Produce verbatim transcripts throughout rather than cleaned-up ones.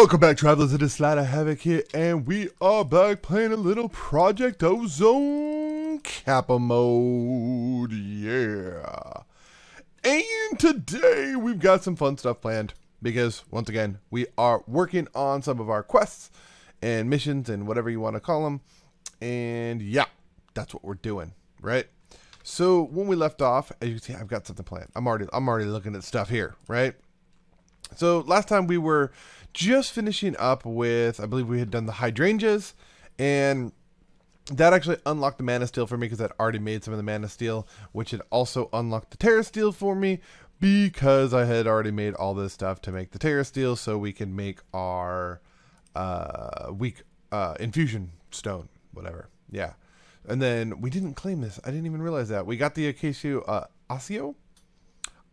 Welcome back, travelers. It is Slider Havoc here, and we are back playing a little Project Ozone Kappa mode. Yeah. And today we've got some fun stuff planned because, once again, we are working on some of our quests and missions and whatever you want to call them. And yeah, that's what we're doing, right? So when we left off, as you can see, I've got something planned. I'm already, I'm already looking at stuff here, right? So last time we were just finishing up with, I believe we had done the hydrangeas, and that actually unlocked the mana steel for me because I'd already made some of the mana steel, which had also unlocked the terra steel for me because I had already made all this stuff to make the terra steel so we can make our uh, weak uh, infusion stone, whatever. Yeah. And then we didn't claim this. I didn't even realize that. We got the Acacia, uh, Osseo?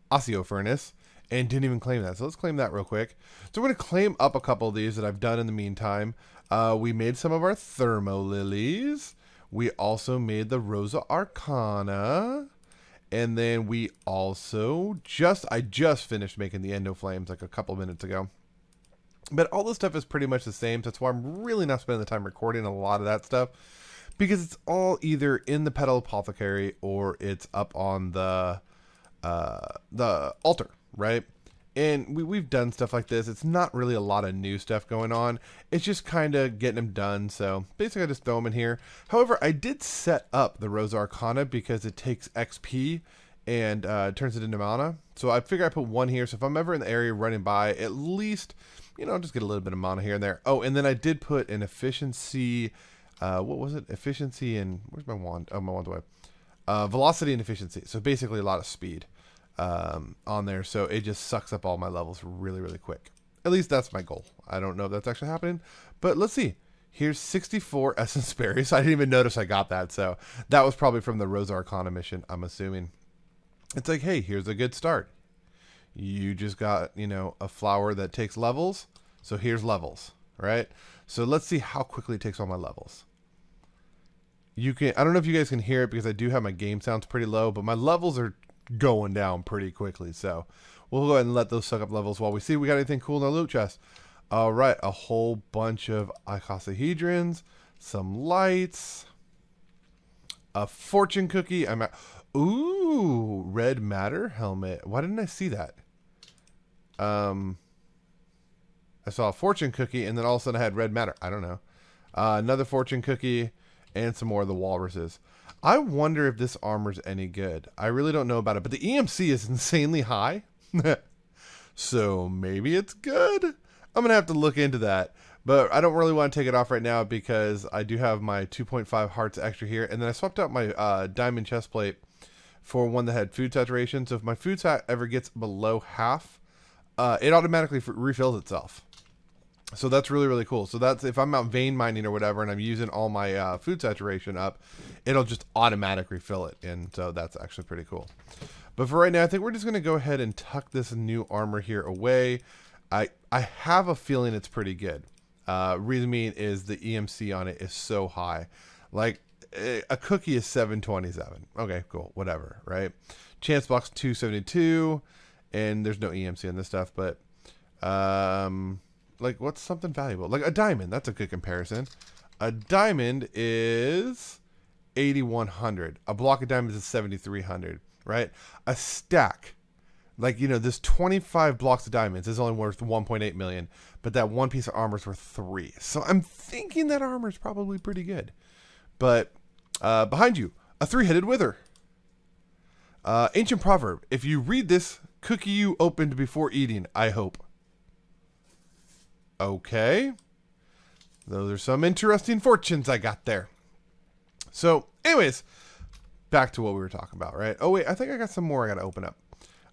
Osseo furnace. And didn't even claim that. So let's claim that real quick. So we're going to claim up a couple of these that I've done in the meantime. Uh, we made some of our Thermo Lilies. We also made the Rosa Arcana. And then we also just, I just finished making the Endo Flames like a couple minutes ago. But all this stuff is pretty much the same. So that's why I'm really not spending the time recording a lot of that stuff. Because it's all either in the Petal Apothecary or it's up on the, uh, the altar. Right? And we, we've done stuff like this. It's not really a lot of new stuff going on. It's just kind of getting them done. So basically I just throw them in here. However, I did set up the Rosa Arcana because it takes X P and uh, turns it into mana. So I figure I put one here. So if I'm ever in the area running by, at least, you know, I'll just get a little bit of mana here and there. Oh, and then I did put an efficiency. Uh, what was it? Efficiency and where's my wand? Oh, my wand away. Uh, velocity and efficiency. So basically a lot of speed. Um, on there, so it just sucks up all my levels really, really quick. At least that's my goal. I don't know if that's actually happening, but let's see. Here's sixty-four essence berries. I didn't even notice I got that, so that was probably from the Rosa Arcana mission, I'm assuming. It's like, hey, here's a good start. You just got, you know, a flower that takes levels, so here's levels, right? So let's see how quickly it takes all my levels. You can, I don't know if you guys can hear it because I do have my game sounds pretty low, but my levels are going down pretty quickly, so we'll go ahead and let those suck up levels while we see if we got anything cool in our loot chest. All right, a whole bunch of icosahedrons, some lights, a fortune cookie. I'm at, ooh, red matter helmet. Why didn't I see that? Um, I saw a fortune cookie, and then all of a sudden I had red matter. I don't know. Uh, another fortune cookie, and some more of the walruses. I wonder if this armor's any good. I really don't know about it, but the E M C is insanely high. So maybe it's good. I'm going to have to look into that, but I don't really want to take it off right now because I do have my two point five hearts extra here. And then I swapped out my uh, diamond chest plate for one that had food saturation. So if my food sat ever gets below half, uh, it automatically refills itself. So that's really, really cool. So that's if I'm out vein mining or whatever, and I'm using all my uh, food saturation up, it'll just automatically refill it. And so that's actually pretty cool. But for right now, I think we're just going to go ahead and tuck this new armor here away. I, I have a feeling it's pretty good. Uh, reason being is the E M C on it is so high. Like a cookie is seven twenty-seven. Okay, cool. Whatever, right? Chance box two seventy-two. And there's no E M C on this stuff, but... Um, like, what's something valuable? Like a diamond. That's a good comparison. A diamond is eighty-one hundred. A block of diamonds is seventy-three hundred, right? A stack. Like, you know, this twenty-five blocks of diamonds is only worth one point eight million, but that one piece of armor is worth three. So I'm thinking that armor is probably pretty good. But uh, behind you, a three-headed wither. Uh, ancient proverb. If you read this, cookie you opened before eating, I hope. Okay, those are some interesting fortunes I got there. So anyways, back to what we were talking about, right? Oh wait, I think I got some more I gotta open up.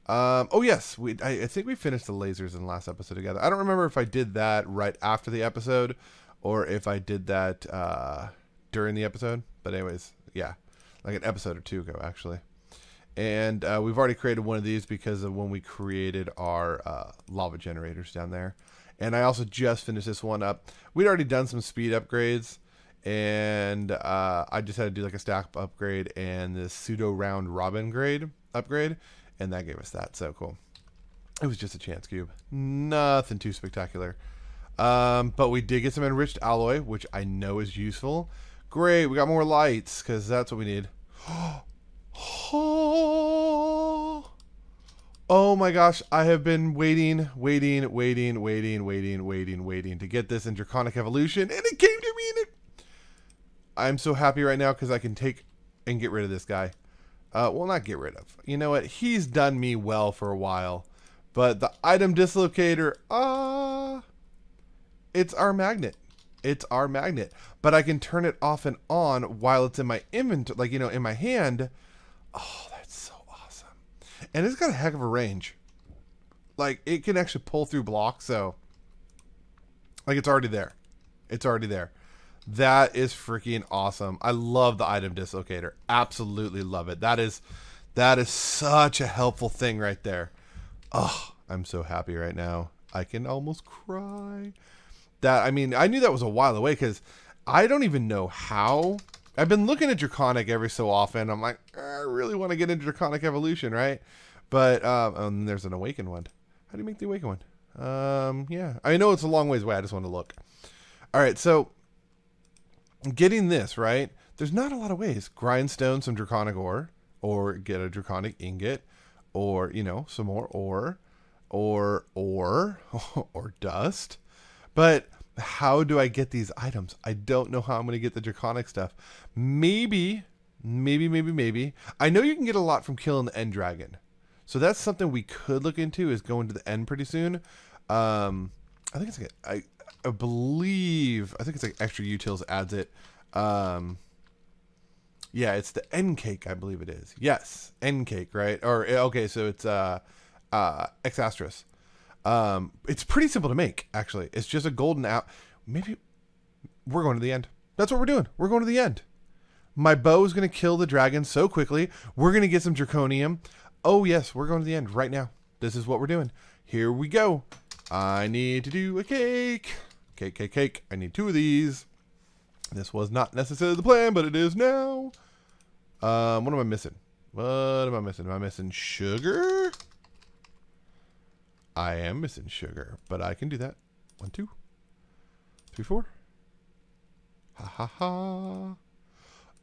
Um, oh yes, we I, I think we finished the lasers in the last episode together. I don't remember if I did that right after the episode or if I did that uh, during the episode. But anyways, yeah, like an episode or two ago actually. And uh, we've already created one of these because of when we created our uh, lava generators down there. And I also just finished this one up. We'd already done some speed upgrades. And uh, I just had to do like a stack upgrade and this pseudo round robin grade upgrade. And that gave us that. So cool. It was just a chance cube. Nothing too spectacular. Um, but we did get some enriched alloy, which I know is useful. Great, we got more lights, because that's what we need. Oh, oh my gosh, I have been waiting, waiting, waiting, waiting, waiting, waiting, waiting to get this in Draconic Evolution, and it came to me, and it... I'm so happy right now, because I can take and get rid of this guy. Uh, well, not get rid of. You know what? He's done me well for a while, but the item dislocator, ah... Uh... It's our magnet. It's our magnet. But I can turn it off and on while it's in my inventory, like, you know, in my hand. Oh, that's so awesome. And it's got a heck of a range. Like, it can actually pull through blocks, so. Like, it's already there. It's already there. That is freaking awesome. I love the item dislocator. Absolutely love it. That is, that is such a helpful thing right there. Oh, I'm so happy right now. I can almost cry. That, I mean, I knew that was a while away because I don't even know how. I've been looking at Draconic every so often. I'm like, I really want to get into Draconic Evolution, right? But um, and there's an Awakened one. How do you make the Awakened one? Um, yeah, I know it's a long ways away. I just want to look. All right, so getting this, right? There's not a lot of ways. Grindstone some Draconic ore, or get a Draconic ingot, or, you know, some more ore, or, or, or dust. But how do I get these items? I don't know how I'm going to get the Draconic stuff. Maybe, maybe, maybe, maybe. I know you can get a lot from killing the End Dragon. So that's something we could look into, is going to the end pretty soon. Um, I think it's like, I, I believe, I think it's like Extra Utils adds it. Um, yeah, it's the End Cake, I believe it is. Yes, End Cake, right? Or, okay, so it's uh, uh, Ex Asterisk. Um, it's pretty simple to make, actually. It's just a golden apple. Maybe we're going to the end. That's what we're doing. We're going to the end. My bow is going to kill the dragon so quickly. We're going to get some draconium. Oh, yes. We're going to the end right now. This is what we're doing. Here we go. I need to do a cake. Cake, cake, cake. I need two of these. This was not necessarily the plan, but it is now. Um, what am I missing? What am I missing? Am I missing sugar? I am missing sugar, but I can do that. One, two, three, four. Ha ha ha.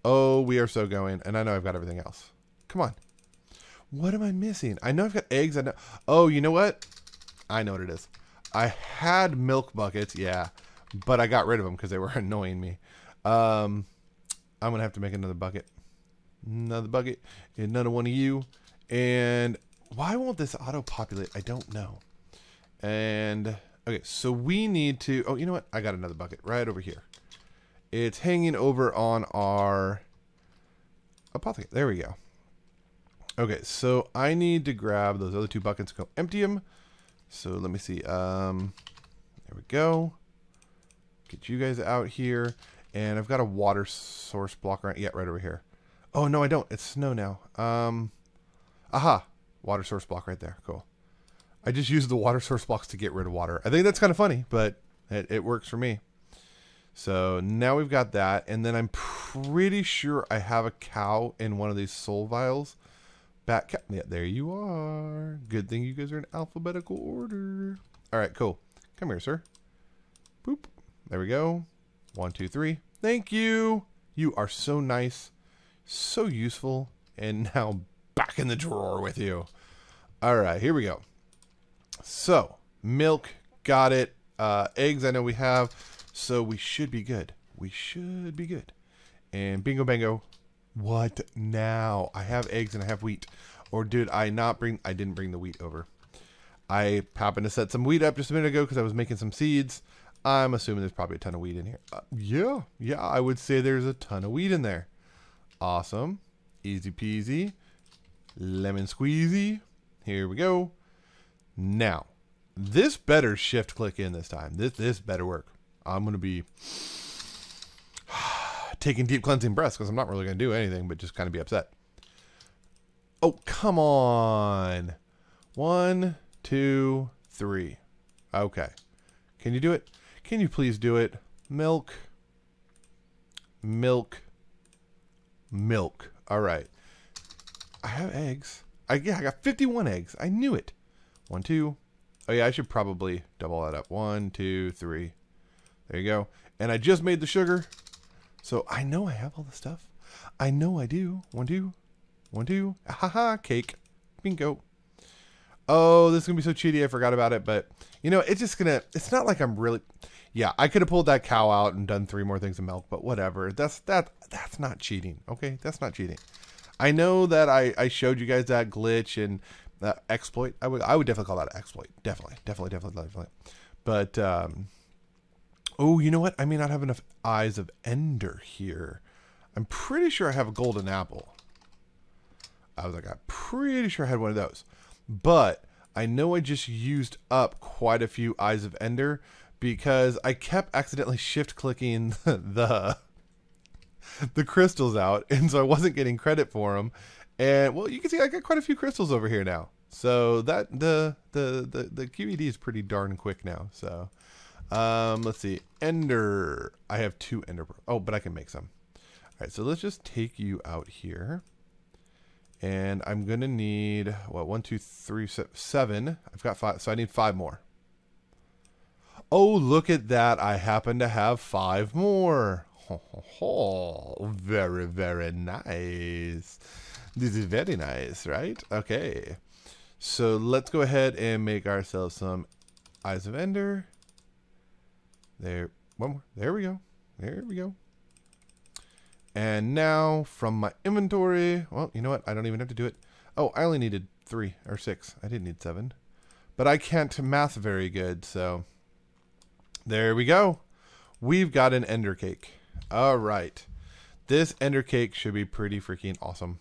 Oh, we are so going. And I know I've got everything else. Come on. What am I missing? I know I've got eggs. I know. Oh, you know what? I know what it is. I had milk buckets. Yeah, but I got rid of them because they were annoying me. Um, I'm going to have to make another bucket. Another bucket. Another one of you. And... why won't this auto-populate? I don't know. And, okay, so we need to... oh, you know what? I got another bucket right over here. It's hanging over on our apothecary. There we go. Okay, so I need to grab those other two buckets and go empty them. So let me see. Um, there we go. Get you guys out here. And I've got a water source block right, yeah, right over here. Oh, no, I don't. It's snow now. Um, aha. Water source block right there. Cool. I just used the water source blocks to get rid of water. I think that's kind of funny, but it, it works for me. So now we've got that. And then I'm pretty sure I have a cow in one of these soul vials. Back cow. Yeah, there you are. Good thing you guys are in alphabetical order. All right, cool. Come here, sir. Boop. There we go. One, two, three. Thank you. You are so nice. So useful. And now back in the drawer with you. All right, here we go. So milk, got it. Uh, eggs, I know we have, so we should be good. We should be good. And bingo, bango. What now? I have eggs and I have wheat. Or did I not bring? I didn't bring the wheat over. I happened to set some wheat up just a minute ago because I was making some seeds. I'm assuming there's probably a ton of wheat in here. Uh, yeah, yeah. I would say there's a ton of wheat in there. Awesome, easy peasy. Lemon squeezy. Here we go. Now, this better shift click in this time. This this better work. I'm going to be taking deep cleansing breaths because I'm not really going to do anything but just kind of be upset. Oh, come on. One, two, three. Okay. Can you do it? Can you please do it? Milk. Milk. Milk. All right. I have eggs. I, yeah, I got fifty-one eggs. I knew it. One, two. Oh yeah, I should probably double that up. One, two, three. There you go. And I just made the sugar. So I know I have all the stuff. I know I do. One, two. One, two. Ha ha, cake. Bingo. Oh, this is going to be so cheaty. I forgot about it. But, you know, it's just going to... It's not like I'm really... Yeah, I could have pulled that cow out and done three more things of milk. But whatever. That's that. That's not cheating. Okay? That's not cheating. I know that I, I showed you guys that glitch and uh, exploit. I would I would definitely call that an exploit. Definitely. Definitely, definitely, definitely. But, um... oh, you know what? I may not have enough eyes of Ender here. I'm pretty sure I have a golden apple. I was like, I'm pretty sure I had one of those. But I know I just used up quite a few eyes of Ender because I kept accidentally shift clicking the the crystals out, and so I wasn't getting credit for them. And well, you can see I got quite a few crystals over here now. So that the the the, the Q E D is pretty darn quick now. So um, let's see, Ender. I have two Ender. Oh, but I can make some. All right, so let's just take you out here. And I'm going to need, what, one, two, three, seven. I've got five, so I need five more. Oh, look at that. I happen to have five more. Ho, ho, ho. Very, very nice. This is very nice, right? Okay. So let's go ahead and make ourselves some Eyes of Ender. There, one more. There we go. There we go. And now from my inventory, well, you know what? I don't even have to do it. Oh, I only needed three or six. I didn't need seven, but I can't math very good. So there we go. We've got an Ender cake. All right. This Ender cake should be pretty freaking awesome.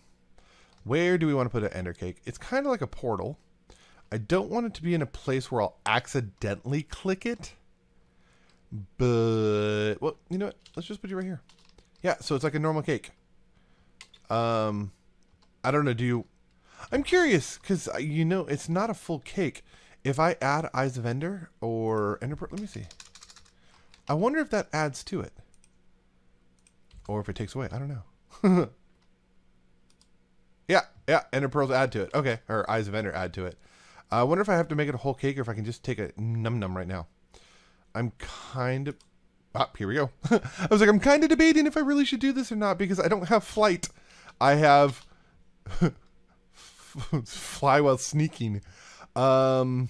Where do we want to put an Ender cake? It's kind of like a portal. I don't want it to be in a place where I'll accidentally click it, but well, you know what? Let's just put you right here. Yeah, so it's like a normal cake. Um, I don't know, do you... I'm curious, because, you know, it's not a full cake. If I add Eyes of Ender or Ender... Let me see. I wonder if that adds to it. Or if it takes away. I don't know. yeah, yeah, Ender Pearls add to it. Okay, or Eyes of Ender add to it. I wonder if I have to make it a whole cake or if I can just take a num-num right now. I'm kind of... Ah, here we go. I was like, I'm kind of debating if I really should do this or not because I don't have flight. I have fly while sneaking. Um,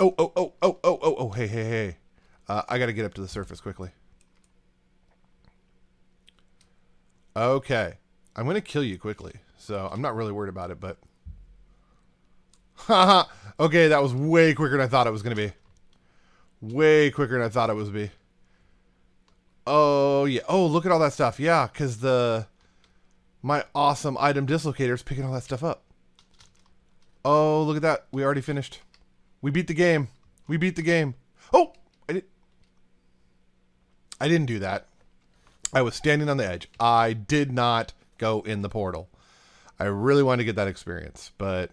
oh, oh, oh, oh, oh, oh, oh, hey, hey, hey. Uh, I got to get up to the surface quickly. Okay. I'm going to kill you quickly. So I'm not really worried about it, but. Haha. Okay, that was way quicker than I thought it was going to be. Way quicker than I thought it was be. Oh yeah. Oh, look at all that stuff. Yeah, because the my awesome item dislocator is picking all that stuff up. Oh, look at that. We already finished. We beat the game. We beat the game. Oh, I did. I didn't do that. I was standing on the edge. I did not go in the portal. I really wanted to get that experience, but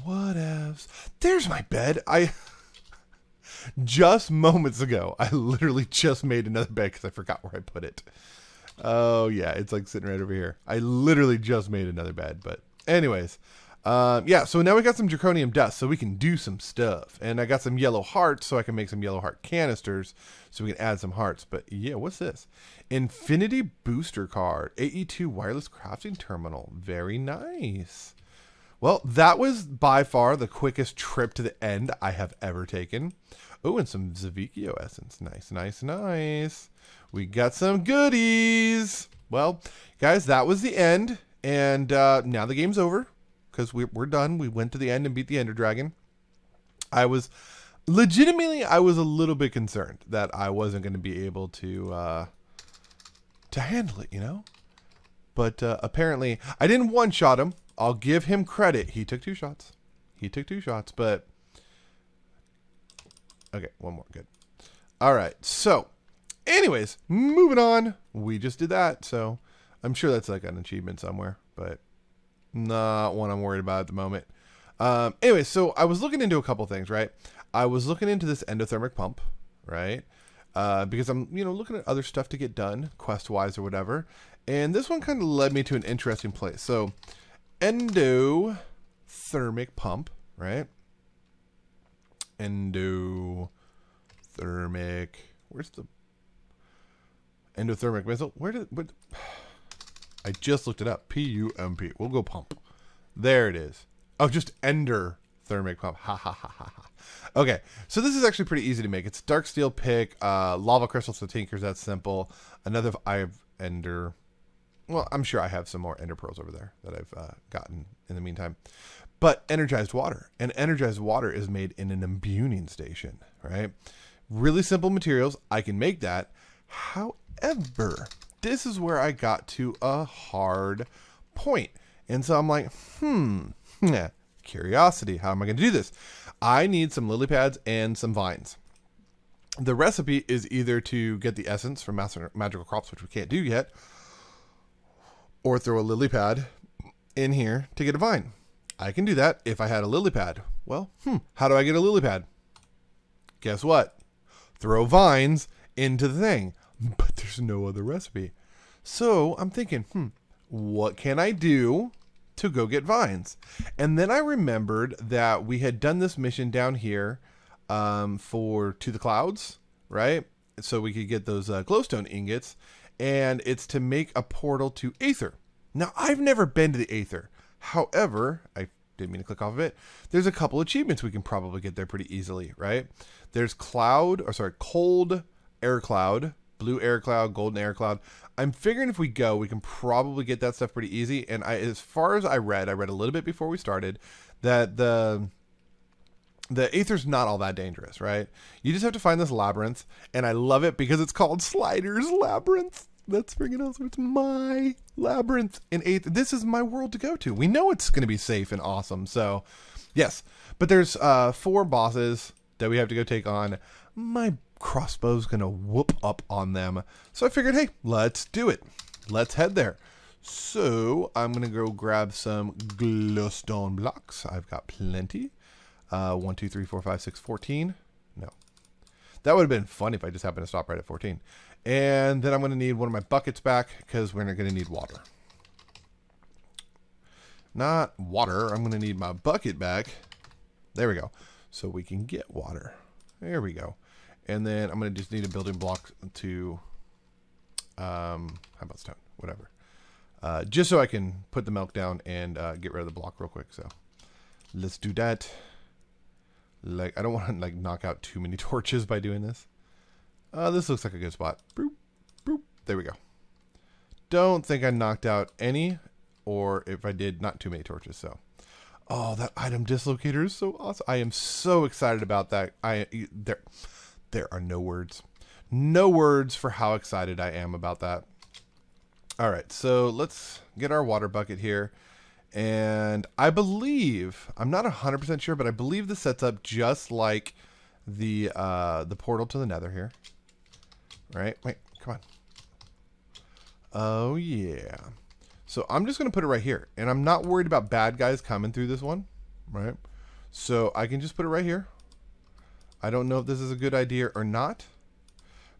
whatevs. There's my bed. I. Just moments ago, I literally just made another bed because I forgot where I put it. Oh, yeah. It's like sitting right over here. I literally just made another bed. But anyways, um, yeah. So now we got some draconium dust so we can do some stuff. And I got some yellow hearts so I can make some yellow heart canisters so we can add some hearts. But yeah, what's this? Infinity Booster Card. A E two Wireless Crafting Terminal. Very nice. Well, that was by far the quickest trip to the end I have ever taken. Oh, and some Zavikio essence. Nice, nice, nice. We got some goodies. Well, guys, that was the end. And uh, now the game's over because we're, we're done. We went to the end and beat the Ender Dragon. I was legitimately, I was a little bit concerned that I wasn't going to be able to, uh, to handle it, you know? But uh, apparently I didn't one-shot him. I'll give him credit. He took two shots. He took two shots, but... Okay, one more. Good. All right. So, anyways, moving on. We just did that, so I'm sure that's like an achievement somewhere, but not one I'm worried about at the moment. Um, anyway, so I was looking into a couple things, right? I was looking into this endothermic pump, right? Uh, because I'm, you know, looking at other stuff to get done, quest-wise or whatever, and this one kind of led me to an interesting place. So... endothermic pump right? Endothermic. Where's the endothermic missile? Where did what? I just looked it up. P U M P. We'll go pump. There it is. Oh, just ender thermic pump. Ha ha ha ha ha. Okay, so this is actually pretty easy to make. It's dark steel pick, uh, lava crystals to tinkers. That's simple. Another I have ender. Well, I'm sure I have some more ender pearls over there that I've uh, gotten in the meantime. But energized water, and energized water is made in an imbuing station, right? Really simple materials. I can make that. However, this is where I got to a hard point. And so I'm like, hmm, yeah, curiosity. How am I going to do this? I need some lily pads and some vines. The recipe is either to get the essence from magical crops, which we can't do yet, or throw a lily pad in here to get a vine. I can do that if I had a lily pad. Well, hmm, how do I get a lily pad? Guess what? Throw vines into the thing. But there's no other recipe. So I'm thinking, hmm, what can I do to go get vines? And then I remembered that we had done this mission down here um, for To the Clouds, right? So we could get those uh, glowstone ingots. And it's to make a portal to Aether. Now, I've never been to the Aether. However, I didn't mean to click off of it. There's a couple achievements we can probably get there pretty easily, right? There's cloud, or sorry, cold air cloud, blue air cloud, golden air cloud. I'm figuring if we go, we can probably get that stuff pretty easy. And I, as far as I read, I read a little bit before we started that the the Aether's not all that dangerous, right? You just have to find this labyrinth, and I love it because it's called Slider's Labyrinth. That's freaking awesome. It's my labyrinth in Aether. This is my world to go to. We know it's going to be safe and awesome. So, yes. But there's uh, four bosses that we have to go take on. My crossbow's going to whoop up on them. So I figured, hey, let's do it. Let's head there. So I'm going to go grab some glowstone blocks. I've got plenty. Uh, one, two, three, four, five, six, fourteen. No. That would have been fun if I just happened to stop right at fourteen. And then I'm going to need one of my buckets back because we're going to need water. Not water. I'm going to need my bucket back. There we go. So we can get water. There we go. And then I'm going to just need a building block to... Um, how about stone? Whatever. Uh, just so I can put the milk down and uh, get rid of the block real quick. So let's do that. Like, I don't want to like knock out too many torches by doing this. Uh, this looks like a good spot. Boop, boop. There we go. Don't think I knocked out any, or if I did, not too many torches. So, oh, that item dislocator is so awesome. I am so excited about that. I there, there are no words, no words for how excited I am about that. All right, so let's get our water bucket here, and I believe I'm not a hundred percent sure, but I believe this sets up just like the uh, the portal to the Nether here. Right? Wait, come on. Oh, yeah. So I'm just going to put it right here. And I'm not worried about bad guys coming through this one. Right? So I can just put it right here. I don't know if this is a good idea or not.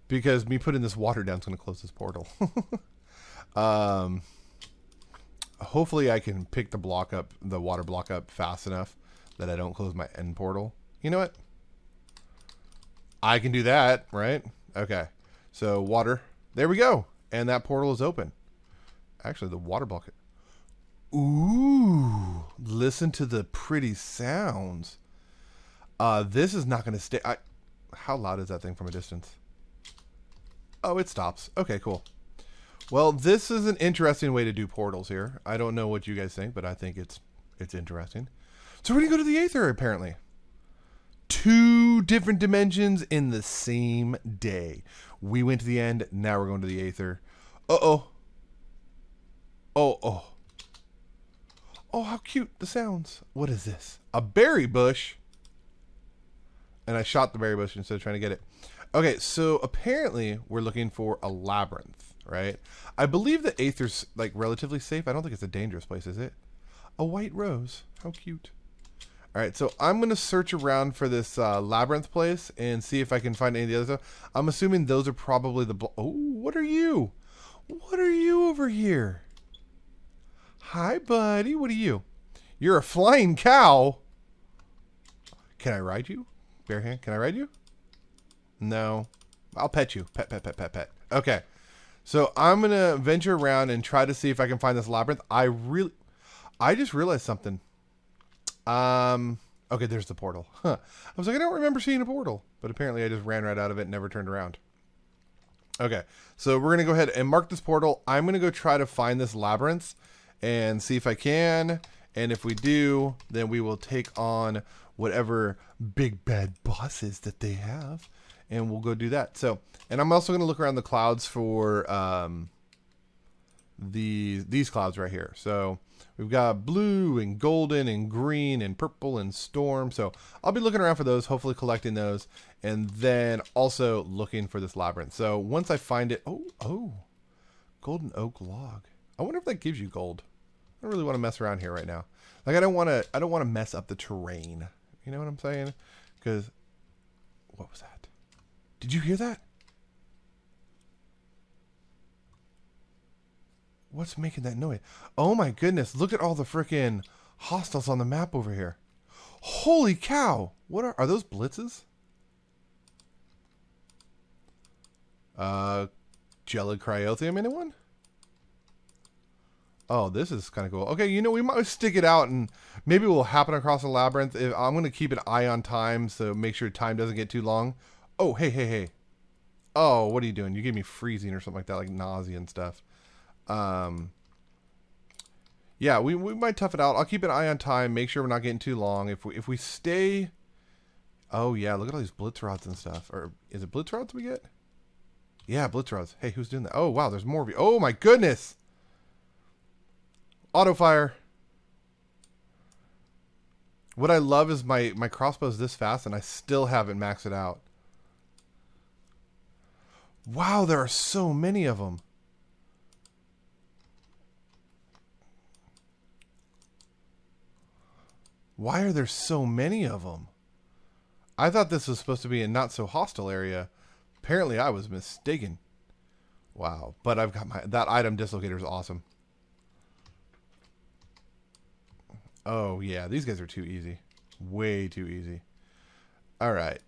Because me putting this water down is going to close this portal. um, hopefully I can pick the block up, the water block up fast enough that I don't close my end portal. You know what? I can do that, right? Okay. So water, there we go. And that portal is open. Actually, the water bucket. Ooh, listen to the pretty sounds. Uh, this is not gonna stay. I, how loud is that thing from a distance? Oh, it stops. Okay, cool. Well, this is an interesting way to do portals here. I don't know what you guys think, but I think it's it's interesting. So we're gonna go to the Aether apparently. Two different dimensions in the same day. We went to the end. Now we're going to the Aether. Uh-oh. Oh, oh. Oh, how cute the sounds. What is this? A berry bush. And I shot the berry bush instead of trying to get it. Okay, so apparently we're looking for a labyrinth, right? I believe the Aether's like relatively safe. I don't think it's a dangerous place, is it? A white rose. How cute. All right, so I'm going to search around for this uh, labyrinth place and see if I can find any of the other stuff. I'm assuming those are probably the... Oh, what are you? What are you over here? Hi, buddy. What are you? You're a flying cow. Can I ride you? Bare hand, can I ride you? No. I'll pet you. Pet, pet, pet, pet, pet. Okay. So I'm going to venture around and try to see if I can find this labyrinth. I really... I just realized something. Um... Okay, there's the portal. Huh. I was like, I don't remember seeing a portal. But apparently I just ran right out of it and never turned around. Okay, so we're going to go ahead and mark this portal. I'm going to go try to find this labyrinth and see if I can. And if we do, then we will take on whatever big bad bosses that they have. And we'll go do that. So, and I'm also going to look around the clouds for um, the, these clouds right here. So... We've got blue and golden and green and purple and storm. So I'll be looking around for those, hopefully collecting those, and then also looking for this labyrinth. So once I find it, oh, oh, golden oak log. I wonder if that gives you gold. I don't really want to mess around here right now. Like I don't want to, I don't want to mess up the terrain. You know what I'm saying? Because what was that? Did you hear that? What's making that noise? Oh my goodness, look at all the freaking hostiles on the map over here. Holy cow! What are, are those blitzes? Uh, Jelly Cryothium, anyone? Oh, this is kind of cool. Okay, you know, we might stick it out and maybe we'll happen across a labyrinth. If, I'm going to keep an eye on time, so make sure time doesn't get too long. Oh, hey, hey, hey. Oh, what are you doing? You gave me freezing or something like that, like nausea and stuff. Um, yeah, we, we might tough it out. I'll keep an eye on time. Make sure we're not getting too long. If we, if we stay, oh yeah, look at all these blitz rods and stuff. Or is it blitz rods we get? Yeah, blitz rods. Hey, who's doing that? Oh wow, there's more of you. Oh my goodness. Auto fire. What I love is my, my crossbow's this fast and I still haven't maxed it out. Wow, there are so many of them. Why are there so many of them? I thought this was supposed to be a not-so-hostile area. Apparently, I was mistaken. Wow. But I've got my... That item dislocator is awesome. Oh, yeah. These guys are too easy. Way too easy. All right.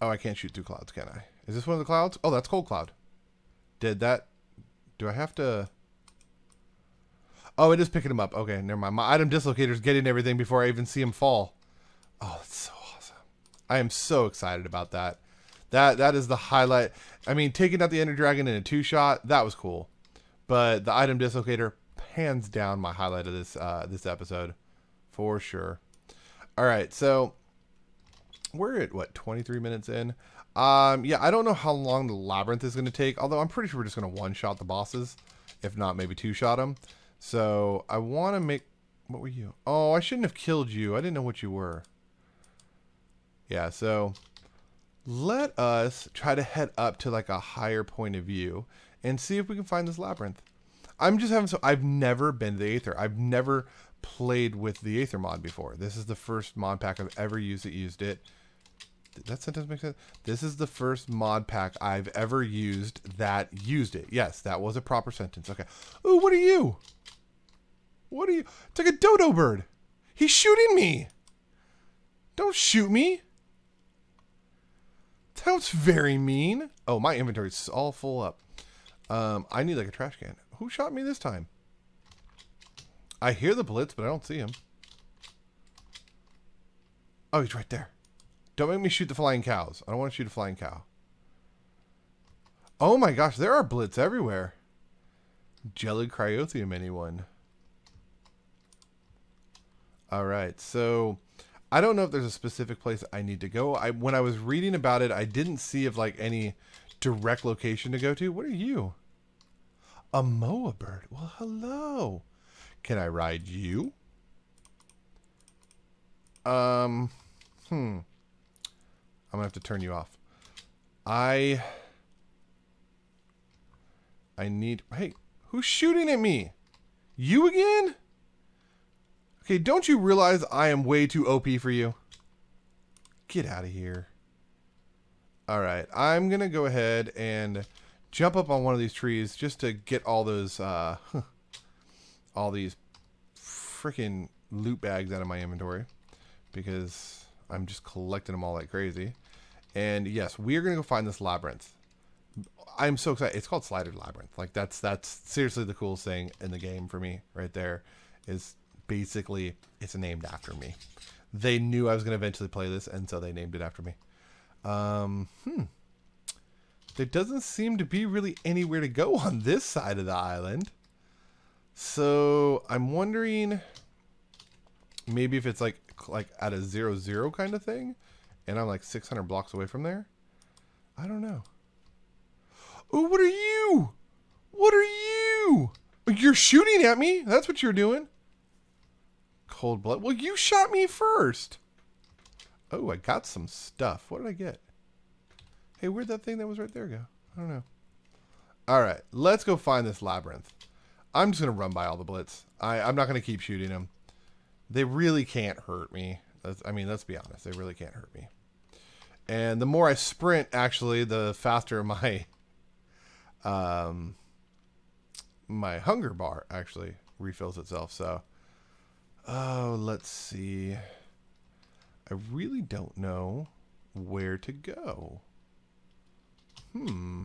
Oh, I can't shoot through clouds, can I? Is this one of the clouds? Oh, that's cold cloud. Did that... Do I have to... Oh, it is picking them up. Okay, never mind. My item dislocator is getting everything before I even see him fall. Oh, that's so awesome. I am so excited about that. That that is the highlight. I mean, taking out the Ender Dragon in a two-shot, that was cool. But the item dislocator, hands down my highlight of this uh, this episode. For sure. Alright, so we're at, what, twenty-three minutes in? Um, yeah, I don't know how long the labyrinth is going to take, although I'm pretty sure we're just going to one-shot the bosses. If not, maybe two-shot them. So, I want to make... What were you? Oh, I shouldn't have killed you. I didn't know what you were. Yeah, so... Let us try to head up to, like, a higher point of view. And see if we can find this labyrinth. I'm just having so... I've never been to the Aether. I've never played with the Aether mod before. This is the first mod pack I've ever used that used it. Did that sentence make sense? This is the first mod pack I've ever used that used it. Yes, that was a proper sentence. Okay. Ooh, what are you? What are you? It's like a dodo bird. He's shooting me. Don't shoot me. That's very mean. Oh, my inventory's all full up. Um, I need like a trash can. Who shot me this time? I hear the blitz, but I don't see him. Oh, he's right there. Don't make me shoot the flying cows. I don't want to shoot a flying cow. Oh my gosh, there are blitz everywhere. Jelly Cryothium, anyone? All right, so I don't know if there's a specific place I need to go. I when I was reading about it, I didn't see if like any direct location to go to. What are you? A moa bird. Well, hello. Can I ride you? Um, hmm. I'm gonna have to turn you off. I. I need. Hey, who's shooting at me? You again? Okay, don't you realize I am way too O P for you? Get out of here. Alright, I'm going to go ahead and jump up on one of these trees just to get all those, uh, all these freaking loot bags out of my inventory. Because I'm just collecting them all like crazy. And yes, we're gonna go find this labyrinth. I'm so excited. It's called Slider's Labyrinth. Like that's that's seriously the coolest thing in the game for me right there. Is basically it's named after me. They knew I was gonna eventually play this, and so they named it after me. Um, hmm. There doesn't seem to be really anywhere to go on this side of the island. So I'm wondering maybe if it's like like at a zero zero kind of thing, and I'm like six hundred blocks away from there. I don't know. Oh, what are you? What are you? You're shooting at me? That's what you're doing. Cold blood. Well, you shot me first. Oh, I got some stuff. What did I get? Hey, where'd that thing that was right there go? I don't know. All right, let's go find this labyrinth. I'm just going to run by all the blitz. I, I'm not going to keep shooting them. They really can't hurt me. That's, I mean, let's be honest. They really can't hurt me. And the more I sprint, actually, the faster my... Um, my hunger bar actually refills itself. So, oh, let's see. I really don't know where to go. Hmm.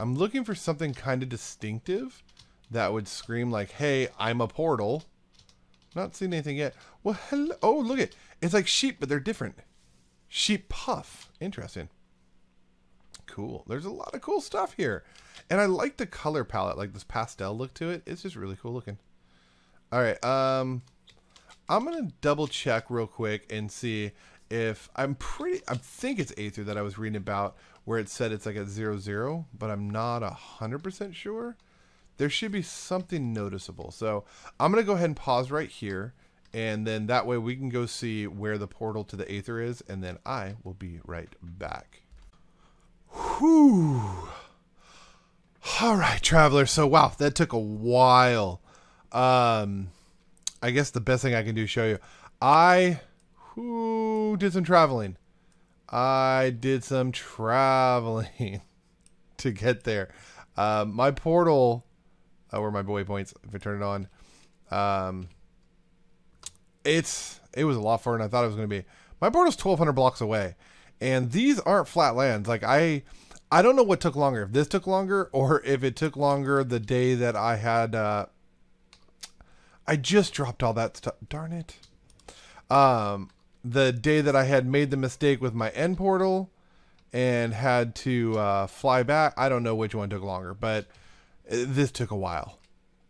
I'm looking for something kind of distinctive that would scream like, "Hey, I'm a portal." Not seen anything yet. Well, hello. Oh, look it. It's like sheep, but they're different. Sheep puff. Interesting. Cool. There's a lot of cool stuff here, and I like the color palette, like this pastel look to it. It's just really cool looking. All right, um I'm gonna double check real quick and see if I'm pretty I think it's Aether that I was reading about where it said it's like at zero zero, but I'm not a hundred percent sure. There should be something noticeable, so I'm gonna go ahead and pause right here, and then that way we can go see where the portal to the Aether is, and then I will be right back. Whew. All right, traveler. So, wow, that took a while. Um, I guess the best thing I can do is show you. I who did some traveling. I did some traveling to get there. Um, my portal, uh, where my waypoints, if I turn it on, um, it's it was a lot further than I thought it was going to be. My portal's twelve hundred blocks away. And these aren't flat lands. Like I, I don't know what took longer. If this took longer, or if it took longer the day that I had. Uh, I just dropped all that stuff. Darn it! Um, the day that I had made the mistake with my end portal, and had to uh, fly back. I don't know which one took longer, but this took a while.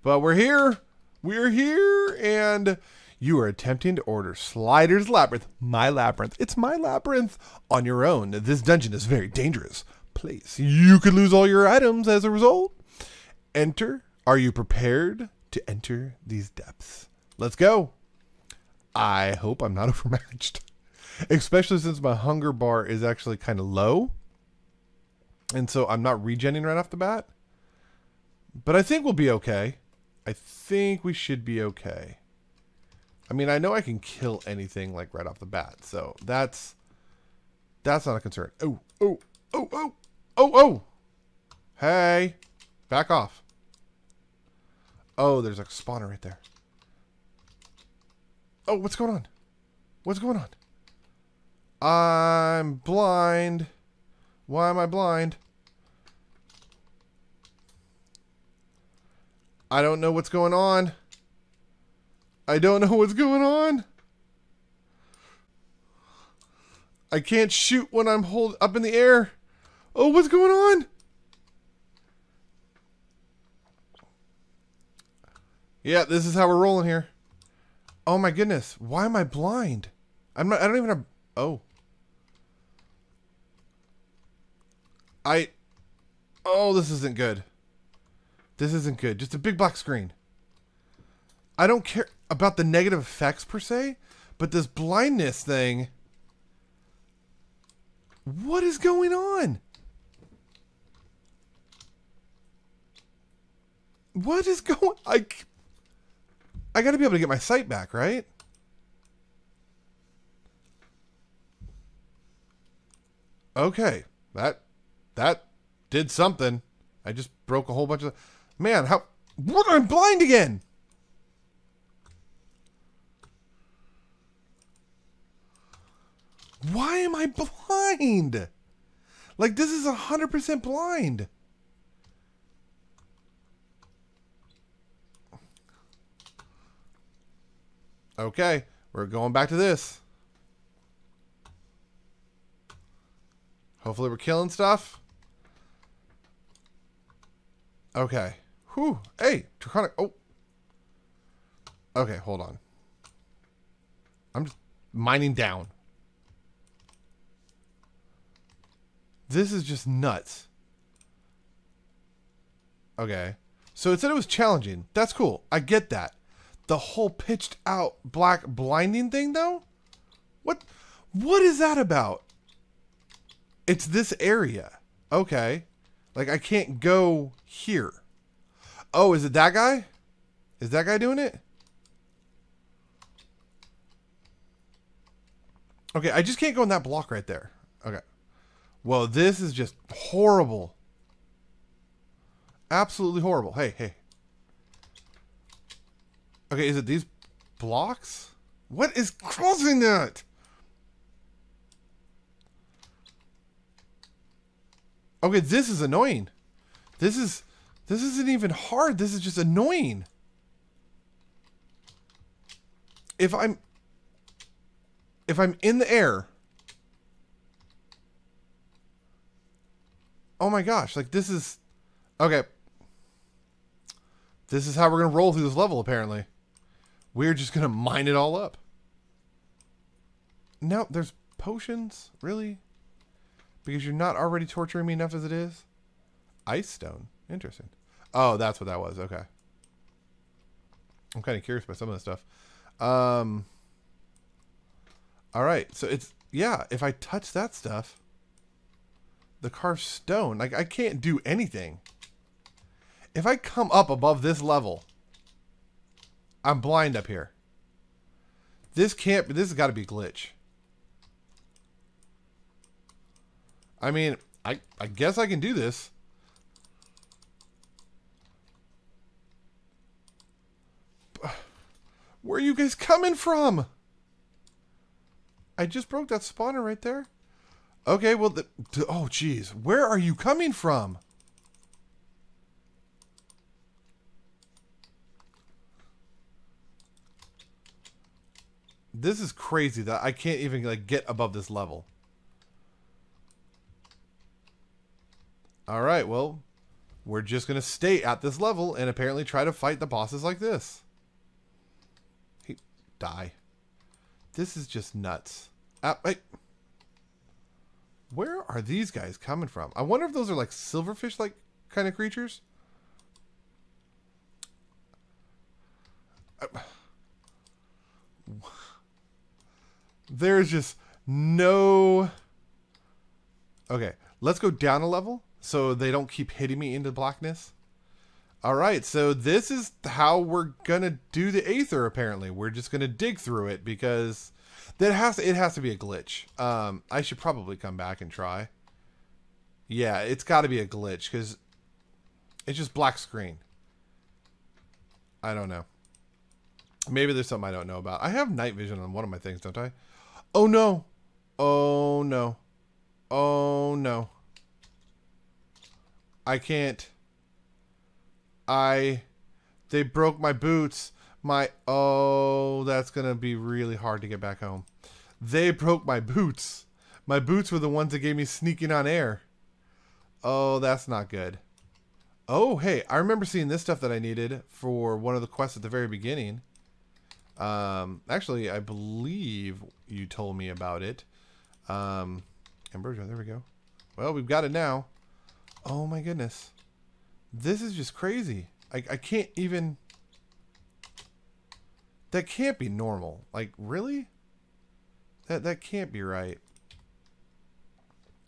But we're here. We're here, and. You are attempting to order Slider's Labyrinth, my labyrinth. It's my labyrinth on your own. This dungeon is a very dangerous place. You could lose all your items as a result. Enter. Are you prepared to enter these depths? Let's go. I hope I'm not overmatched, especially since my hunger bar is actually kind of low. And so I'm not regenning right off the bat. But I think we'll be okay. I think we should be okay. I mean, I know I can kill anything like right off the bat, so that's that's not a concern. Oh, oh, oh, oh, oh, oh! Hey, back off! Oh, there's a spawner right there. Oh, what's going on? What's going on? I'm blind. Why am I blind? I don't know what's going on. I don't know what's going on. I can't shoot when I'm hold up in the air. Oh, what's going on? Yeah, this is how we're rolling here. Oh my goodness. Why am I blind? I'm not, I don't even have, oh. I, oh, this isn't good. This isn't good. Just a big black screen. I don't care about the negative effects per se, but this blindness thing, what is going on? What is going, I, I gotta be able to get my sight back, right? Okay, that, that did something. I just broke a whole bunch of, man, how, what, I'm blind again. Why am I blind? Like, this is one hundred percent blind. Okay, we're going back to this. Hopefully we're killing stuff. Okay. Whew. Hey, Draconic. Oh. Okay, hold on. I'm just mining down. This is just nuts. Okay. So it said it was challenging. That's cool. I get that. The whole pitched out black blinding thing though? What? What is that about? It's this area. Okay. Like, I can't go here. Oh, is it that guy? Is that guy doing it? Okay, I just can't go in that block right there. Okay. Well, this is just horrible. Absolutely horrible. Hey, hey. Okay, is it these blocks? What is causing that? Okay, this is annoying. This is, this isn't even hard. This is just annoying. If I'm, if I'm in the air. Oh my gosh, like this is, okay. This is how we're going to roll through this level, apparently. We're just going to mine it all up. No, there's potions, really? Because you're not already torturing me enough as it is. Ice stone. Interesting. Oh, that's what that was. Okay. I'm kind of curious by some of this stuff. Um, all right. So it's, yeah, if I touch that stuff, the carved stone, like I can't do anything. If I come up above this level, I'm blind up here. This can't, this has got to be glitch. I mean, I, I guess I can do this. Where are you guys coming from? I just broke that spawner right there. Okay, well, the, oh, geez. Where are you coming from? This is crazy that I can't even, like, get above this level. All right, well, we're just going to stay at this level and apparently try to fight the bosses like this. He, die. This is just nuts. Ah, wait. Where are these guys coming from? I wonder if those are like silverfish-like kind of creatures. There's just no... Okay, let's go down a level. So they don't keep hitting me into blackness. All right, so this is how we're gonna do the Aether. Apparently, we're just gonna dig through it because that has to, it has to be a glitch. Um, I should probably come back and try. Yeah, it's got to be a glitch because it's just black screen. I don't know. Maybe there's something I don't know about. I have night vision on one of my things, don't I? Oh no! Oh no! Oh no! I can't. I, they broke my boots. My, oh, that's going to be really hard to get back home. They broke my boots. My boots were the ones that gave me sneaking on air. Oh, that's not good. Oh, hey, I remember seeing this stuff that I needed for one of the quests at the very beginning. Um, actually, I believe you told me about it. Um, ambrosia, there we go. Well, we've got it now. Oh my goodness. This is just crazy. I, I can't even... That can't be normal. Like, really? That, that can't be right.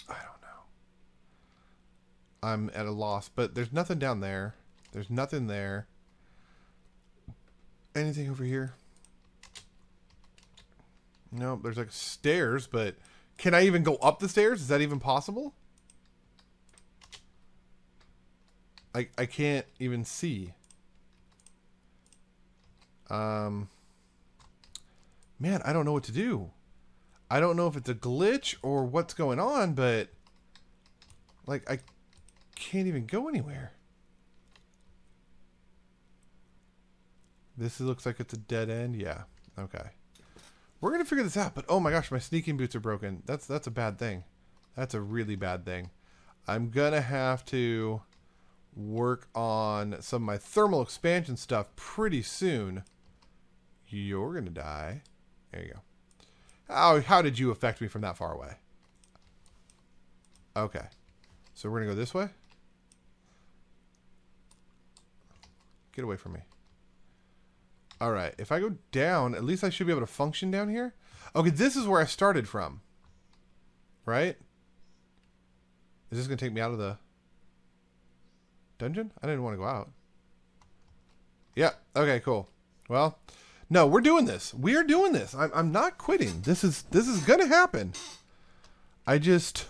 I don't know. I'm at a loss, but there's nothing down there. There's nothing there. Anything over here? No, there's like stairs, but can I even go up the stairs? Is that even possible? I, I can't even see. Um, man, I don't know what to do. I don't know if it's a glitch or what's going on, but like I can't even go anywhere. This looks like it's a dead end. Yeah. Okay. We're going to figure this out, but oh my gosh, my sneaking boots are broken. That's that's a bad thing. That's a really bad thing. I'm going to have to work on some of my thermal expansion stuff pretty soon. You're going to die. There you go. How, how did you affect me from that far away? Okay. So we're going to go this way. Get away from me. All right, if I go down, at least I should be able to function down here. Okay, this is where I started from, right? Is this going to take me out of the dungeon? I didn't want to go out. Yeah, okay, cool. Well, no, we're doing this. We are doing this. I'm, I'm not quitting. This is, this is going to happen. I just...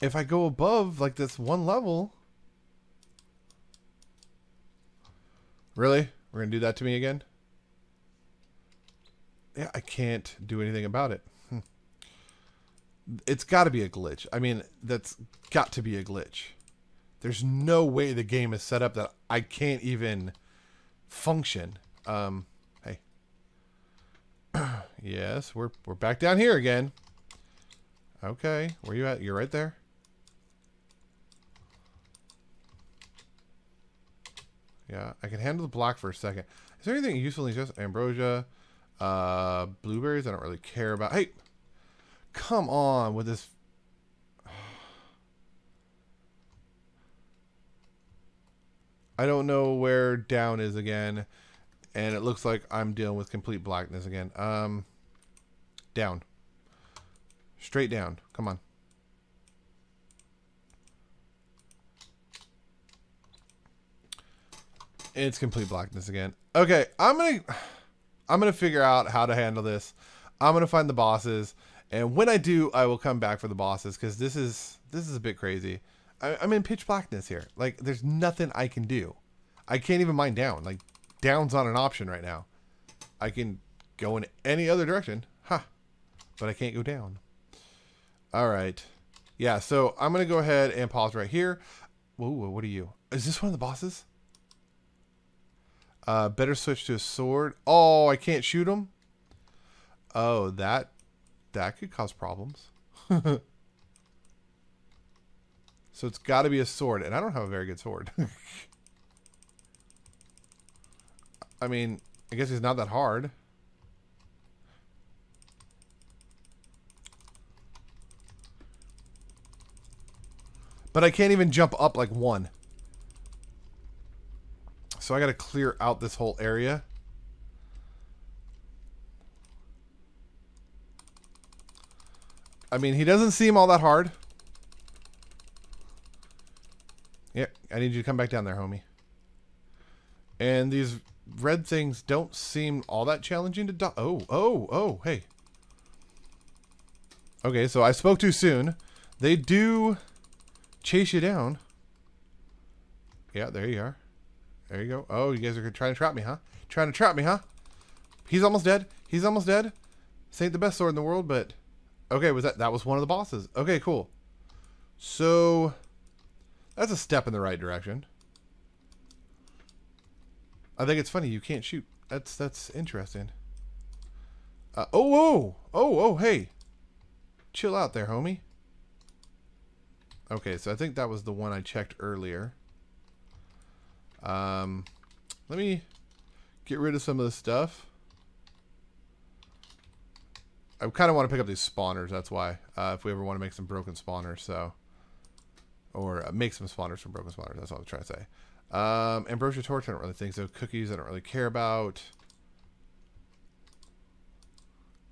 If I go above, like, this one level... Really? We're going to do that to me again? Yeah, I can't do anything about it. Hmm. It's got to be a glitch. I mean, that's got to be a glitch. There's no way the game is set up that I can't even function. Um, hey. Yes, we're, we're back down here again. Okay, where you at? You're right there. Yeah, I can handle the block for a second. Is there anything useful in just ambrosia? Uh, blueberries, I don't really care about. Hey, come on with this. I don't know where down is again. And it looks like I'm dealing with complete blackness again. Um, down. Straight down. Come on. It's complete blackness again. Okay, I'm gonna I'm gonna figure out how to handle this. I'm gonna find the bosses, and when I do, I will come back for the bosses, because this is this is a bit crazy. I, I'm in pitch blackness here. Like, there's nothing I can do. I can't even mine down. Like, down's not an option right now. I can go in any other direction, ha, huh, but I can't go down. All right, yeah. So I'm gonna go ahead and pause right here. Whoa, what are you? Is this one of the bosses? Uh, better switch to a sword. Oh, I can't shoot him. Oh, that that could cause problems. So it's got to be a sword, and I don't have a very good sword. I mean, I guess he's not that hard. But I can't even jump up like one. So I gotta clear out this whole area. I mean, he doesn't seem all that hard. Yeah, I need you to come back down there, homie. And these red things don't seem all that challenging to do- Oh, oh, oh, hey. Okay, so I spoke too soon. They do chase you down. Yeah, there you are. There you go. Oh, you guys are trying to trap me, huh? Trying to trap me, huh? He's almost dead. He's almost dead. This ain't the best sword in the world, but... Okay, was that that was one of the bosses. Okay, cool. So... That's a step in the right direction. I think it's funny. You can't shoot. That's that's interesting. Uh, oh, oh! Oh, oh, hey! Chill out there, homie. Okay, so I think that was the one I checked earlier. Um, let me get rid of some of this stuff. I kind of want to pick up these spawners. That's why, uh, if we ever want to make some broken spawners, so, or uh, make some spawners from broken spawners. That's what I was trying to say. Um, ambrosia torch. I don't really think so. Cookies. I don't really care about.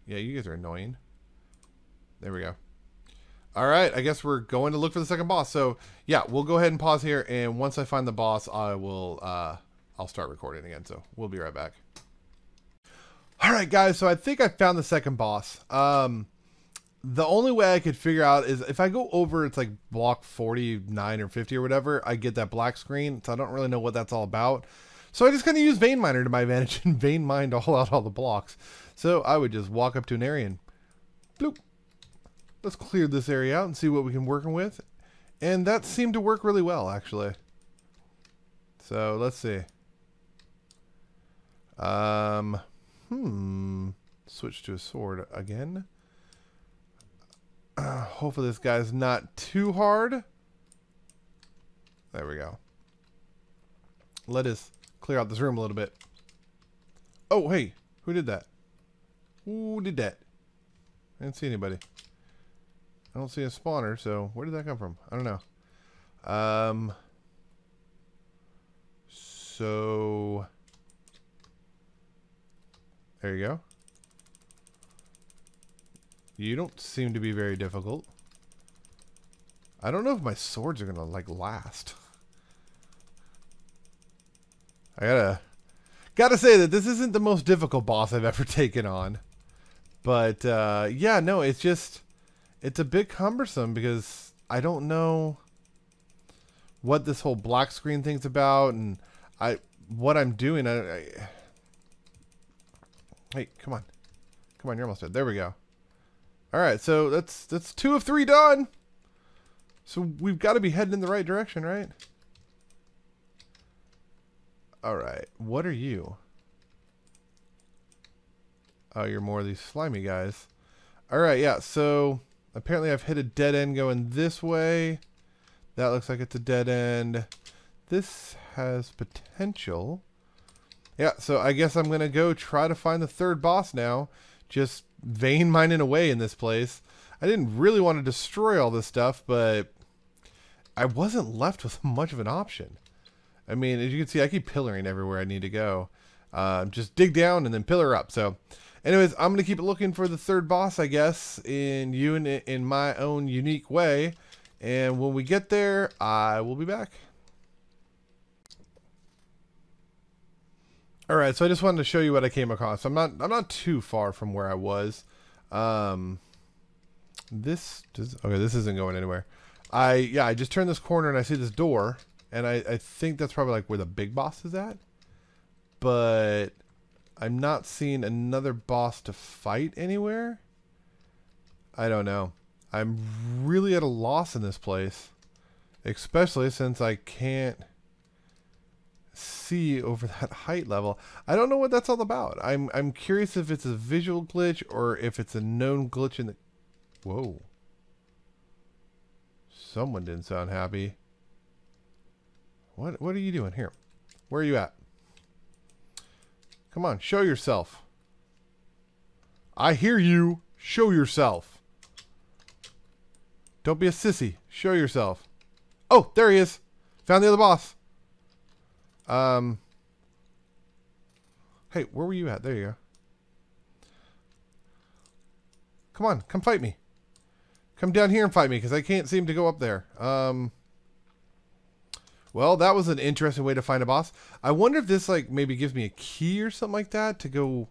Yeah. You guys are annoying. There we go. All right, I guess we're going to look for the second boss. So, yeah, we'll go ahead and pause here, and once I find the boss, I will uh, I'll start recording again. So, we'll be right back. All right, guys, so I think I found the second boss. Um, the only way I could figure out is if I go over, it's like block forty-nine or fifty or whatever, I get that black screen, so I don't really know what that's all about. So I just kind of use Vein Miner to my advantage and Vein Mined all out all the blocks. So I would just walk up to an area and bloop. Let's clear this area out and see what we can work with. And that seemed to work really well, actually. So let's see. Um, hmm. Switch to a sword again. Uh, hopefully this guy's not too hard. There we go. Let us clear out this room a little bit. Oh, hey. Who did that? Who did that? I didn't see anybody. I don't see a spawner, so where did that come from? I don't know. Um, so... There you go. You don't seem to be very difficult. I don't know if my swords are gonna, like, last. I gotta... Gotta say that this isn't the most difficult boss I've ever taken on. But, uh, yeah, no, it's just... It's a bit cumbersome because I don't know what this whole black screen thing's about and I what I'm doing. I, I, hey, come on. Come on, you're almost dead. There we go. Alright, so that's that's two of three done. So we've got to be heading in the right direction, right? Alright, what are you? Oh, you're more of these slimy guys. Alright, yeah, so... Apparently I've hit a dead end going this way. That looks like it's a dead end. This has potential. Yeah, so I guess I'm going to go try to find the third boss now. Just vein mining away in this place. I didn't really want to destroy all this stuff, but I wasn't left with much of an option. I mean, as you can see, I keep pillaring everywhere I need to go. Uh, just dig down and then pillar up, so... Anyways, I'm going to keep looking for the third boss, I guess, in you in, in my own unique way. And when we get there, I will be back. All right, so I just wanted to show you what I came across. I'm not I'm not too far from where I was. Um, this does, okay, this isn't going anywhere. I yeah, I just turned this corner and I see this door, and I I think that's probably like where the big boss is at. But I'm not seeing another boss to fight anywhere. I don't know. I'm really at a loss in this place. Especially since I can't see over that height level. I don't know what that's all about. I'm I'm curious if it's a visual glitch or if it's a known glitch in the... Whoa. Someone didn't sound happy. What, what are you doing here? Where are you at? Come on, show yourself. I hear you. Show yourself. Don't be a sissy. Show yourself. Oh, there he is. Found the other boss. Um. Hey, where were you at? There you go. Come on, come fight me. Come down here and fight me because I can't seem to go up there. Um. Well, that was an interesting way to find a boss. I wonder if this, like, maybe gives me a key or something like that to go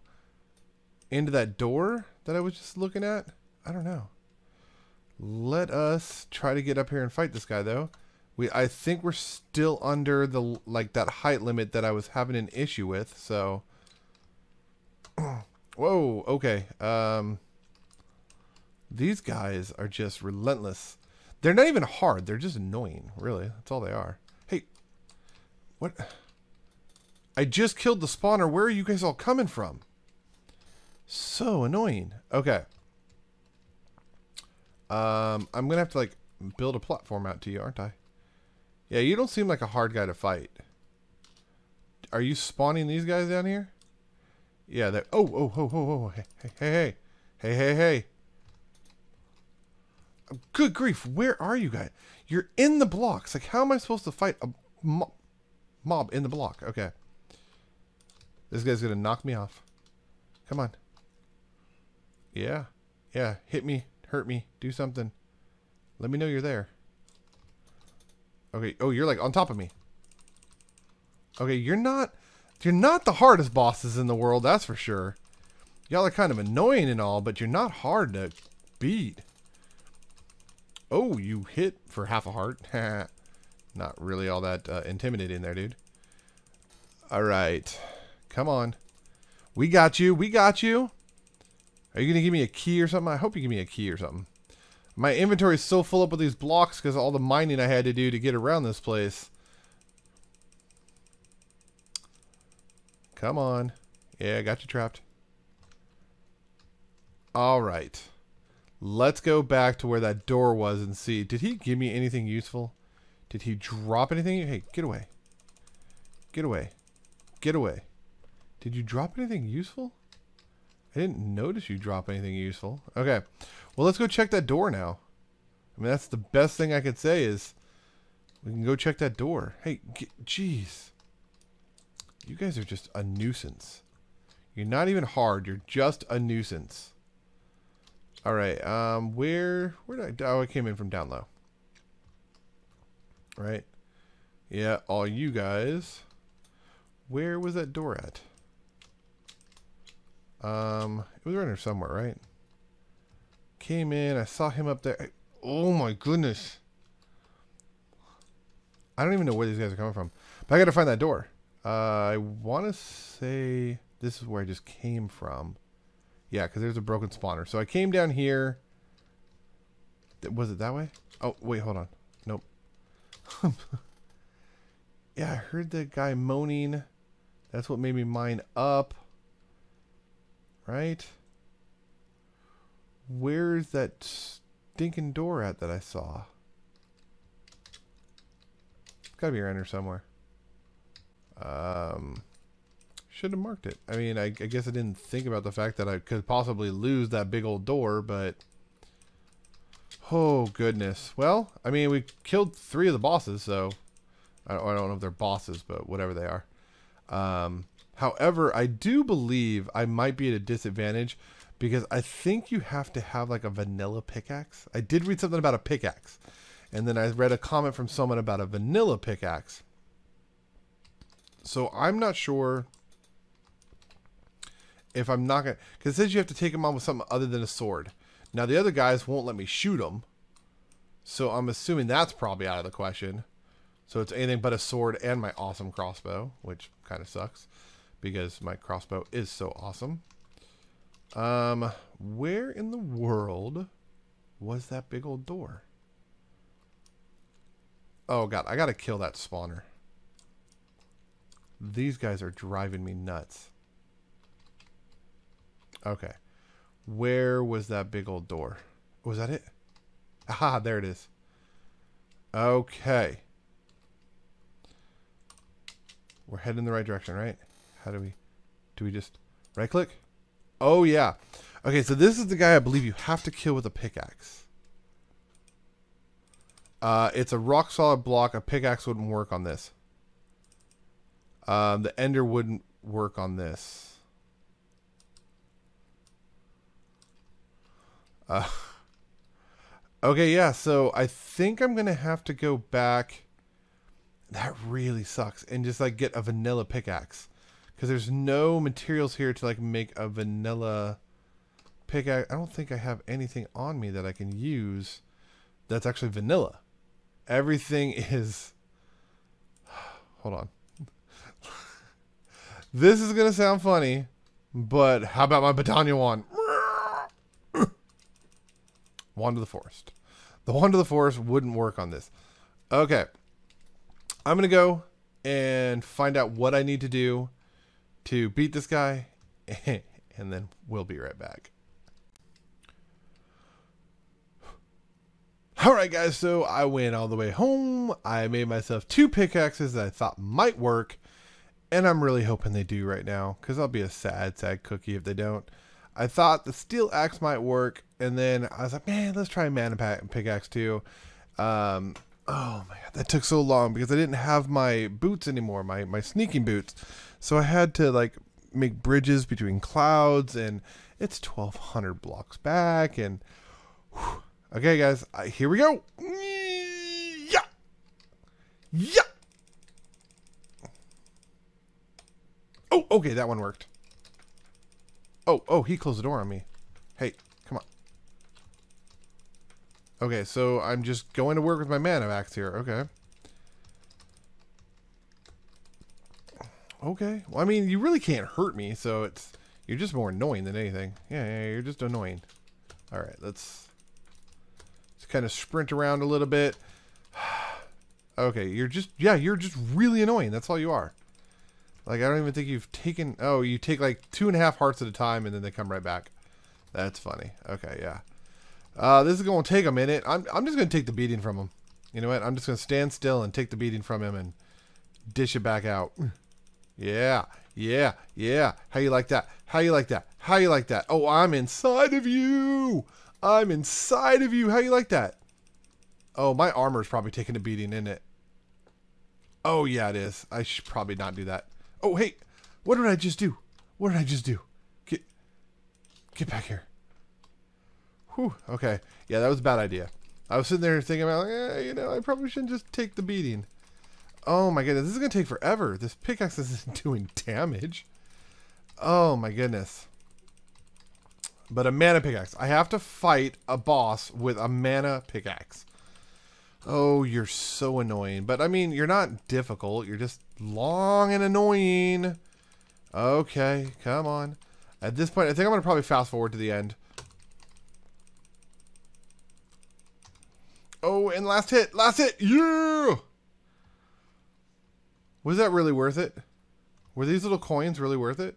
into that door that I was just looking at. I don't know. Let us try to get up here and fight this guy, though. We, I think we're still under the, like, that height limit that I was having an issue with, so. Whoa, okay. Um, these guys are just relentless. They're not even hard. They're just annoying, really. That's all they are. What? I just killed the spawner. Where are you guys all coming from? So annoying. Okay. Um, I'm going to have to, like, build a platform out to you, aren't I? Yeah, you don't seem like a hard guy to fight. Are you spawning these guys down here? Yeah, they're... Oh, oh, oh, oh, oh. Hey, hey, hey. Hey, hey, hey. Good grief. Where are you guys? You're in the blocks. Like, how am I supposed to fight a... Mo Mob in the block. Okay. This guy's going to knock me off. Come on. Yeah. Yeah. Hit me. Hurt me. Do something. Let me know you're there. Okay. Oh, you're like on top of me. Okay. You're not, you're not the hardest bosses in the world. That's for sure. Y'all are kind of annoying and all, but you're not hard to beat. Oh, you hit for half a heart. Not really all that uh, intimidating there, dude. All right. Come on. We got you. We got you. Are you going to give me a key or something? I hope you give me a key or something. My inventory is so full up with these blocks because of all the mining I had to do to get around this place. Come on. Yeah, I got you trapped. All right. Let's go back to where that door was and see. Did he give me anything useful? Did he drop anything? Hey, get away. Get away. Get away. Did you drop anything useful? I didn't notice you drop anything useful. Okay. Well, let's go check that door now. I mean, that's the best thing I could say is we can go check that door. Hey, get, geez. You guys are just a nuisance. You're not even hard. You're just a nuisance. All right. Um, where, where did I, oh, I came in from down low. Right. Yeah. All you guys. Where was that door at? Um, it was right here somewhere, right? Came in, I saw him up there. I, oh my goodness. I don't even know where these guys are coming from. But I gotta find that door. Uh, I want to say this is where I just came from. Yeah, because there's a broken spawner. So I came down here. Was it that way? Oh, wait, hold on. Nope. Yeah, I heard the guy moaning. That's what made me mine up. Right? Where's that stinking door at that I saw? It's gotta be around here somewhere. Um, should have marked it. I mean, I, I guess I didn't think about the fact that I could possibly lose that big old door, but... Oh, goodness. Well, I mean, we killed three of the bosses, so... I don't, I don't know if they're bosses, but whatever they are. Um... However, I do believe I might be at a disadvantage because I think you have to have like a vanilla pickaxe. I did read something about a pickaxe, and then I read a comment from someone about a vanilla pickaxe. So I'm not sure if I'm not going to... Because it says you have to take them on with something other than a sword. Now, the other guys won't let me shoot them, so I'm assuming that's probably out of the question. So it's anything but a sword and my awesome crossbow, which kind of sucks. Because my crossbow is so awesome. Um, where in the world was that big old door? Oh god, I gotta kill that spawner. These guys are driving me nuts. Okay. Where was that big old door? Was that it? Aha, there it is. Okay. We're heading in the right direction, right? How do we, do we just right click? Oh yeah. Okay, so this is the guy I believe you have to kill with a pickaxe. Uh, it's a rock solid block. A pickaxe wouldn't work on this. Um, the ender wouldn't work on this. Uh, okay, yeah, so I think I'm going to have to go back. That really sucks. And just like get a vanilla pickaxe. Because there's no materials here to like make a vanilla pickaxe. I don't think I have anything on me that I can use that's actually vanilla. Everything is... Hold on. This is going to sound funny, but how about my Batania wand? Wand of the Forest. The Wand of the Forest wouldn't work on this. Okay. I'm going to go and find out what I need to do to beat this guy, and then we'll be right back. Alright guys, so I went all the way home. I made myself two pickaxes that I thought might work, and I'm really hoping they do right now, because I'll be a sad, sad cookie if they don't. I thought the steel axe might work, and then I was like, man, let's try mana pickaxe too. Um, oh my god, that took so long, because I didn't have my boots anymore, my, my sneaking boots. So I had to like make bridges between clouds, and it's twelve hundred blocks back, and whew. Okay guys, uh, here we go. Yeah. Yeah. Oh, okay, that one worked. Oh, oh, he closed the door on me. Hey, come on. Okay, so I'm just going to work with my mana axe here. Okay. Okay. Well, I mean, you really can't hurt me, so it's you're just more annoying than anything. Yeah, yeah, you're just annoying. All right, let's just kind of sprint around a little bit. Okay, you're just yeah, you're just really annoying. That's all you are. Like, I don't even think you've taken... Oh, you take, like, two and a half hearts at a time, and then they come right back. That's funny. Okay, yeah. Uh, this is going to take a minute. I'm, I'm just going to take the beating from him. You know what? I'm just going to stand still and take the beating from him and dish it back out. Yeah. Yeah. Yeah. How you like that? How you like that? How you like that? Oh, I'm inside of you! I'm inside of you! How you like that? Oh, my armor's probably taking a beating, isn't it? Oh, yeah, it is. I should probably not do that. Oh, hey, what did I just do? What did I just do? Get, get back here. Whew, okay. Yeah, that was a bad idea. I was sitting there thinking about, eh, you know, I probably shouldn't just take the beating. Oh my goodness, this is going to take forever. This pickaxe isn't doing damage. Oh my goodness. But a mana pickaxe. I have to fight a boss with a mana pickaxe. Oh, you're so annoying. But, I mean, you're not difficult. You're just long and annoying. Okay, come on. At this point, I think I'm going to probably fast forward to the end. Oh, and last hit. Last hit. Yeah! Was that really worth it? Were these little coins really worth it?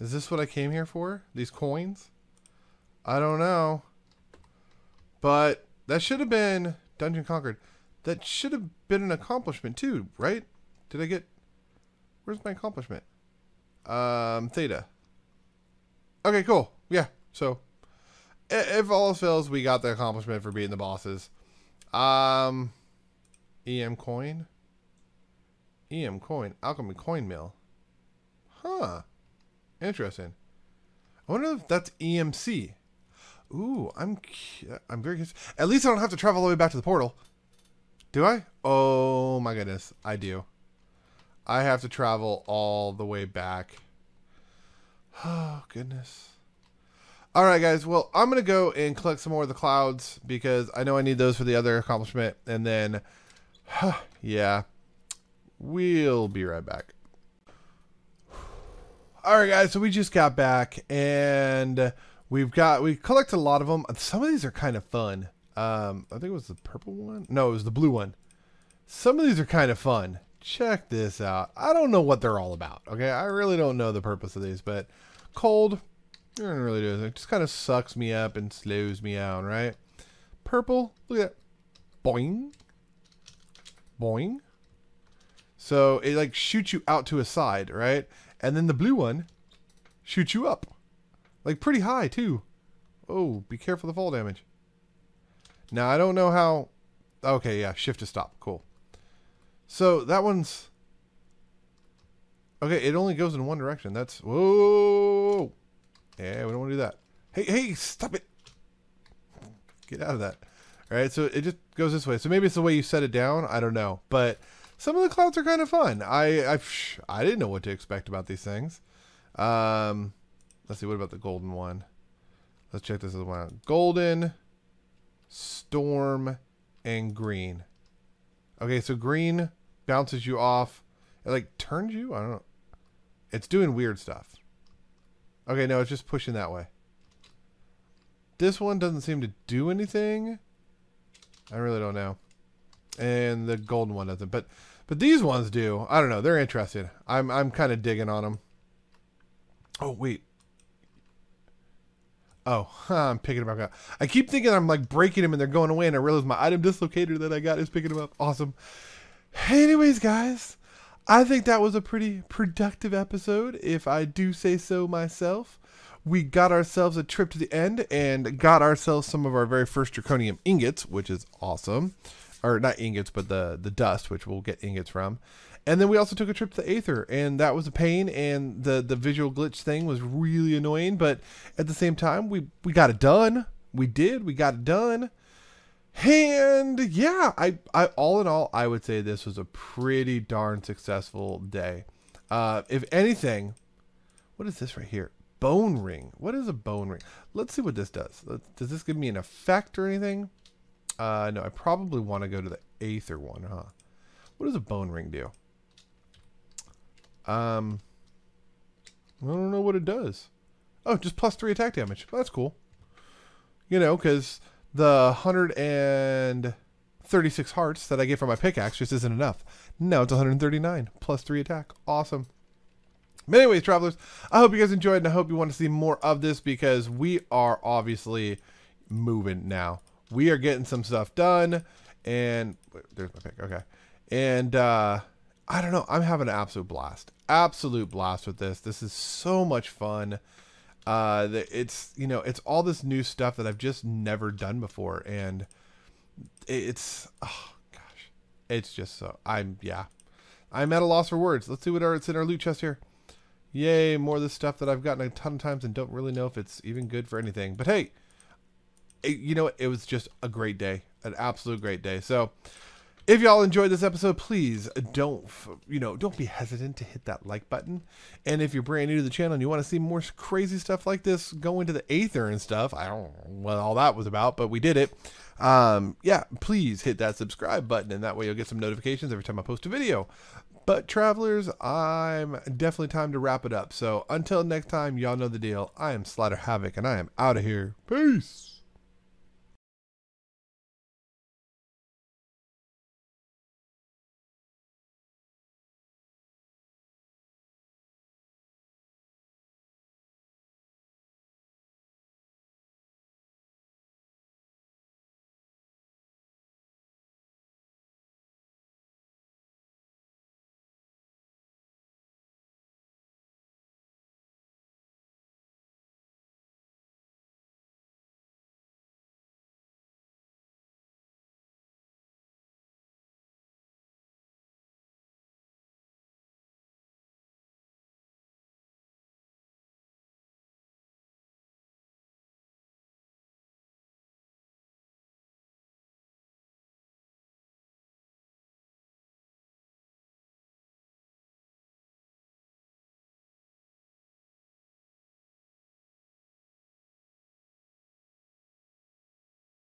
Is this what I came here for? These coins? I don't know. But that should have been... Dungeon conquered. That should have been an accomplishment too, right? Did I get... Where's my accomplishment? Um, Theta. Okay, cool. Yeah, so... If all else fails, we got the accomplishment for beating the bosses. Um... E M coin? E M coin. Alchemy coin mill. Huh. Interesting. I wonder if that's E M C. Ooh, I'm I'm very curious. At least I don't have to travel all the way back to the portal. Do I? Oh my goodness, I do. I have to travel all the way back. Oh, goodness. All right, guys. Well, I'm going to go and collect some more of the clouds because I know I need those for the other accomplishment. And then, huh, yeah, we'll be right back. All right, guys. So we just got back and... We've got, we collected a lot of them. Some of these are kind of fun. Um, I think it was the purple one. No, it was the blue one. Some of these are kind of fun. Check this out. I don't know what they're all about. Okay. I really don't know the purpose of these, but cold, it doesn't really do anything. It just kind of sucks me up and slows me down, right? Purple, look at that. Boing. Boing. So it like shoots you out to a side, right? And then the blue one shoots you up. Like, pretty high, too. Oh, be careful of the fall damage. Now, I don't know how... Okay, yeah, shift to stop. Cool. So, that one's... Okay, it only goes in one direction. That's... Whoa! Yeah, we don't want to do that. Hey, hey, stop it! Get out of that. Alright, so it just goes this way. So, maybe it's the way you set it down. I don't know. But some of the clouds are kind of fun. I, I, I didn't know what to expect about these things. Um... Let's see, what about the golden one? Let's check this other one out. Golden, storm, and green. Okay, so green bounces you off. It, like, turns you? I don't know. It's doing weird stuff. Okay, no, it's just pushing that way. This one doesn't seem to do anything. I really don't know. And the golden one doesn't. But but these ones do. I don't know. They're interesting. I'm, I'm kind of digging on them. Oh, wait. Oh, huh, I'm picking them up. I keep thinking I'm like breaking them and they're going away and I realize my item dislocator that I got is picking them up. Awesome. Anyways, guys, I think that was a pretty productive episode, if I do say so myself. We got ourselves a trip to the end and got ourselves some of our very first draconium ingots, which is awesome. Or not ingots, but the, the dust, which we'll get ingots from. And then we also took a trip to the Aether, and that was a pain, and the, the visual glitch thing was really annoying, but at the same time, we, we got it done. We did. We got it done. And, yeah, I, I all in all, I would say this was a pretty darn successful day. Uh, if anything, what is this right here? Bone ring. What is a bone ring? Let's see what this does. Let's, does this give me an effect or anything? Uh, no, I probably want to go to the Aether one, huh? What does a bone ring do? Um, I don't know what it does. Oh, just plus three attack damage. Well, that's cool. You know, because the one hundred thirty-six hearts that I get from my pickaxe just isn't enough. No, it's one hundred thirty-nine plus three attack. Awesome. But anyways, travelers, I hope you guys enjoyed, and I hope you want to see more of this because we are obviously moving now. We are getting some stuff done, and wait, there's my pick. Okay, and uh, I don't know. I'm having an absolute blast. Absolute blast with this. This is so much fun. Uh, it's you know, it's all this new stuff that I've just never done before, and it's oh gosh, it's just so I'm yeah, I'm at a loss for words. Let's see what our, it's in our loot chest here. Yay, more of this stuff that I've gotten a ton of times and don't really know if it's even good for anything. But hey, it, you know, it was just a great day, an absolute great day. So if y'all enjoyed this episode, please don't, you know, don't be hesitant to hit that like button. And if you're brand new to the channel and you want to see more crazy stuff like this, go into the Aether and stuff. I don't know what all that was about, but we did it. Um, yeah, please hit that subscribe button, and that way you'll get some notifications every time I post a video. But travelers, I'm definitely time to wrap it up. So until next time, y'all know the deal. I am Slider Havoc, and I am out of here. Peace.